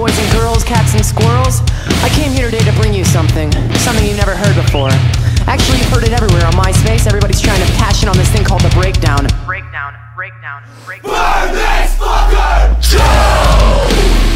boys and girls, cats and squirrels. I came here today to bring you something you never heard before. Actually, you've heard it everywhere on MySpace. Everybody's trying to cash in on this thing called the breakdown. Breakdown, breakdown, breakdown. Burn this fucker down!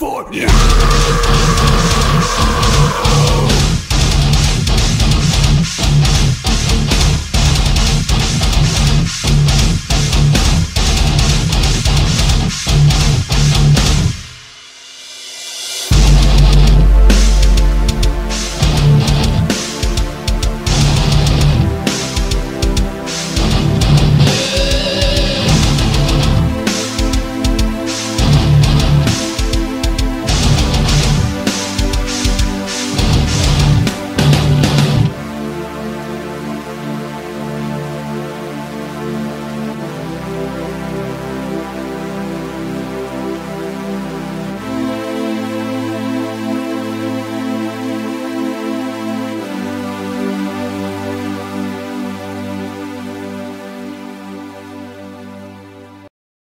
for you.